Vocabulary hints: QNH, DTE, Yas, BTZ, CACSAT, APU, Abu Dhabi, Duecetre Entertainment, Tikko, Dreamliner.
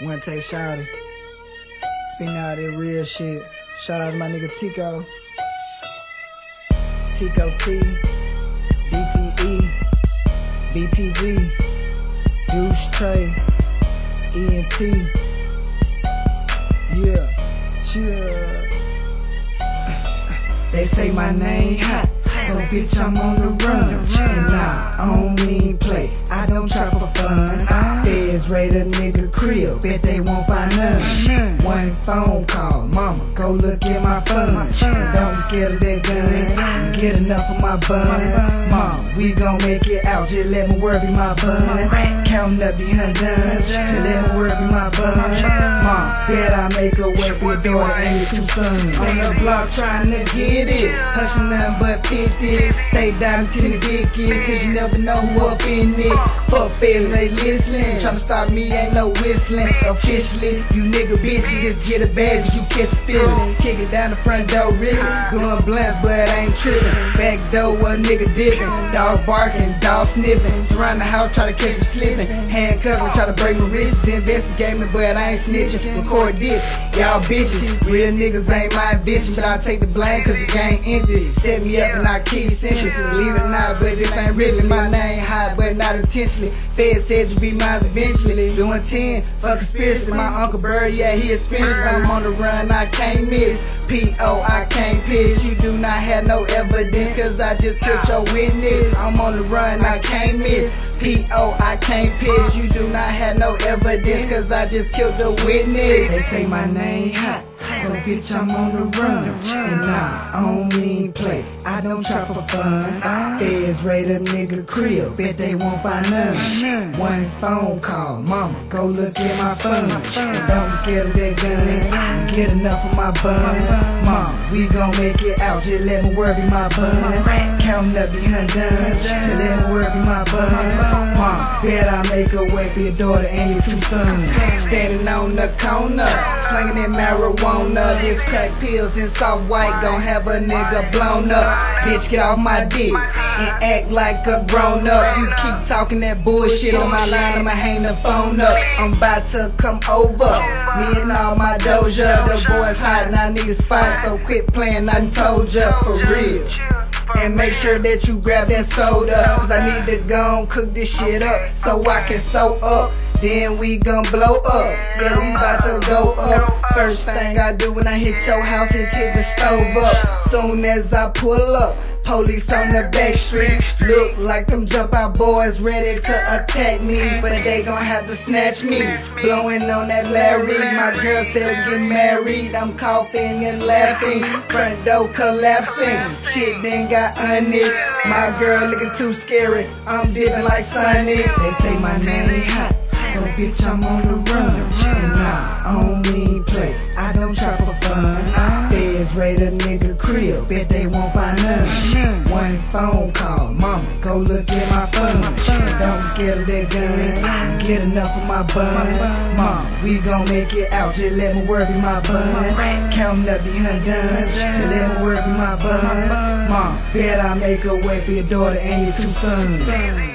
One take shawty. Spinning out that real shit. Shout out to my nigga Tikko. Tikko T. DTE. BTZ. Duecetre. ENT. Yeah. Chill. They say my name hot. So bitch, I'm on the run. And I don't mean play. I don't try for fun. Feds raid a nigga crib, bet they won't find none. One phone call, mama, go look at my phone. Don't be scared of that gun, get enough of my bun. Mom, we gon' make it out, just let my word be my bun. Counting up the hundreds, just let my word be my bun. Mom, bet I make a way for your daughter and your two sons. On the block trying to get it, hush for nothing but 50. Stay down until the big kids, cause you never know who up in it. Fuck feds when they listening. Tryna stop me, ain't no whistling. Officially, you nigga bitch, you just get a badge, you catch a feeling. Kick it down the front door, really. Blowing blunts, but I ain't tripping. Back door, a nigga dipping. Dog barking, dog sniffing. Surround the house, try to catch me slipping. Handcuff me, try to break my wrists. Investigate me, but I ain't snitching. Record this, y'all bitches. Real niggas ain't my bitches, but I take the blame, cause the gang empty. Set me up and I kill you simply. Believe it or not, but this ain't ripping. My name hot, but not intentionally. Fed said you be mine eventually. Doing 10 for conspiracy. My uncle Bird, yeah, he expensive. I'm on the run, I can't miss. P.O., I can't piss. You do not have no evidence, cause I just killed your witness. I'm on the run, I can't miss. P.O., I can't piss. You do not have no evidence, cause I just killed the witness. They say my name hot, so bitch, I'm on the run. And I don't mean play, I don't try for fun. Feds raid a nigga crib, bet they won't find none. One phone call, mama, go look at my phone. Don't be scared of that gun, get enough of my bun. Mom, we gon' make it out, just let my word be my bun. Counting up the hundreds, just let my word be my bun. Mom, bet I make a way for your daughter and your two sons. Standing on the corner, slinging that marijuana. This crack pills and soft white, gon' have a nigga blown up. Bitch, get off my dick and act like a grown up. You keep talking that bullshit on my line, I'ma hang the phone up. I'm about to come over, me and all my doja. The boys hot and I need a spot, so quit playing, I told ya, for real. And make sure that you grab that soda, cause I need to go and cook this shit up, so I can sew up. Then we gon' blow up, yeah, we bout to go up. First thing I do when I hit your house is hit the stove up. Soon as I pull up, police on the back street. Look like them jump out boys ready to attack me, but they gon' have to snatch me. Blowing on that Larry, my girl said we get married. I'm coughing and laughing, front door collapsing. Shit then got honest, my girl looking too scary. I'm dipping like Sunny. They say my name hot, so bitch, I'm on the run. And I don't mean play, I don't try for fun. Feds raid a nigga crib, bet they won't find none. One phone call, mama, go look at my phone. Don't be scared of that gun, get enough of my bun. Mom, we gon' make it out, just let my word be my bun. Counting up the hundreds, just let my word be my bun. Mom, bet I make a way for your daughter and your two sons.